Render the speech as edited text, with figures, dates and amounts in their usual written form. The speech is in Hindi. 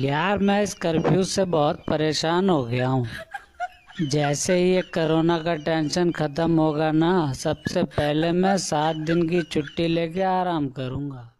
यार मैं इस कर्फ्यू से बहुत परेशान हो गया हूँ। जैसे ही ये कोरोना का टेंशन ख़त्म होगा ना, सबसे पहले मैं 7 दिन की छुट्टी लेके आराम करूँगा।